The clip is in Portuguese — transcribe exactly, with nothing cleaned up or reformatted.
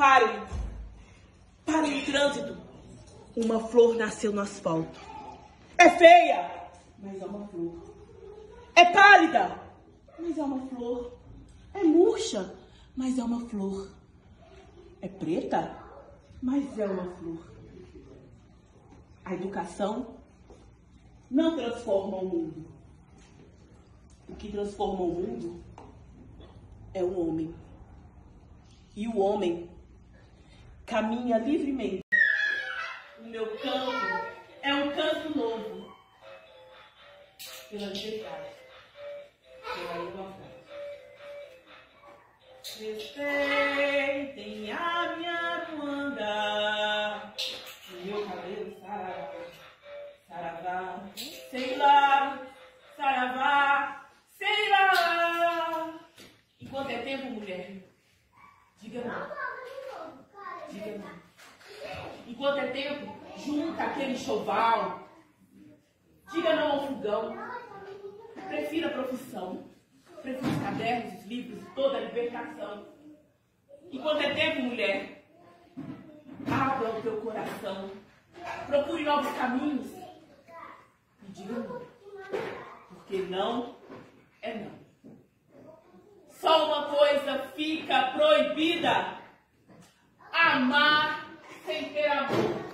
Parem. Parem o trânsito. Uma flor nasceu no asfalto. É feia, mas é uma flor. É pálida, mas é uma flor. É murcha, mas é uma flor. É preta, mas é uma flor. A educação não transforma o mundo. O que transforma o mundo é o homem. E o homem caminha livremente. O meu canto é um canto novo. Pela liberdade. Pela igualdade. Respeitem a minha Ruanda. O meu cabelo saravá. Saravá. Sei lá. Saravá. Sei lá. Enquanto é tempo, mulher, diga não. Diga não. Enquanto é tempo, junta aquele enxoval. Diga não ao fogão. Prefira a profissão. Prefira os cadernos, os livros, toda a libertação. Enquanto é tempo, mulher, abra o teu coração. Procure novos caminhos. E diga não. Porque não é não. Só uma coisa fica proibida. Amar sem ter amor.